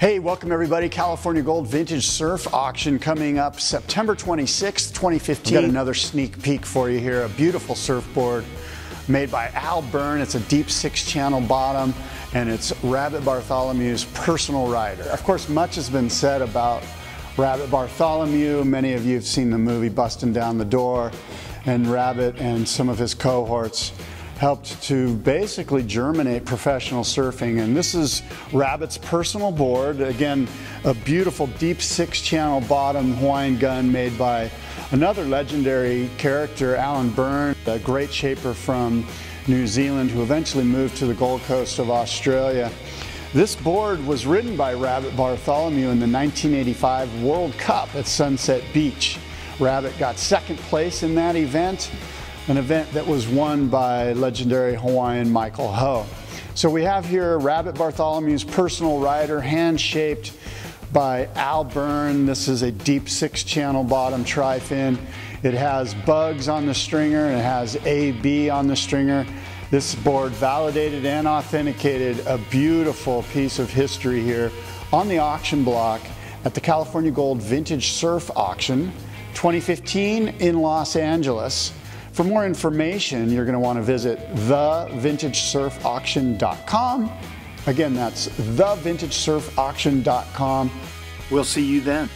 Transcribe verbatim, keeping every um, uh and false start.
Hey, welcome everybody. California Gold Vintage Surf Auction coming up September twenty-sixth, twenty fifteen. We've got another sneak peek for you here. A beautiful surfboard made by Al Byrne. It's a deep six channel bottom and it's Rabbit Bartholomew's personal rider. Of course, much has been said about Rabbit Bartholomew. Many of you have seen the movie Bustin' Down the Door, and Rabbit and some of his cohorts helped to basically germinate professional surfing. And this is Rabbit's personal board. Again, a beautiful deep six channel bottom Hawaiian gun made by another legendary character, Allan Byrne, a great shaper from New Zealand who eventually moved to the Gold Coast of Australia. This board was ridden by Rabbit Bartholomew in the nineteen eighty-five World Cup at Sunset Beach. Rabbit got second place in that event, an event that was won by legendary Hawaiian Michael Ho. So we have here Rabbit Bartholomew's personal rider, hand-shaped by Al Byrne. This is a deep six-channel bottom tri-fin. It has bugs on the stringer, and it has A B on the stringer. This board, validated and authenticated, a beautiful piece of history here on the auction block at the California Gold Vintage Surf Auction twenty fifteen in Los Angeles. For more information, you're going to want to visit the vintage surf auction dot com. Again, that's the vintage surf auction dot com. We'll see you then.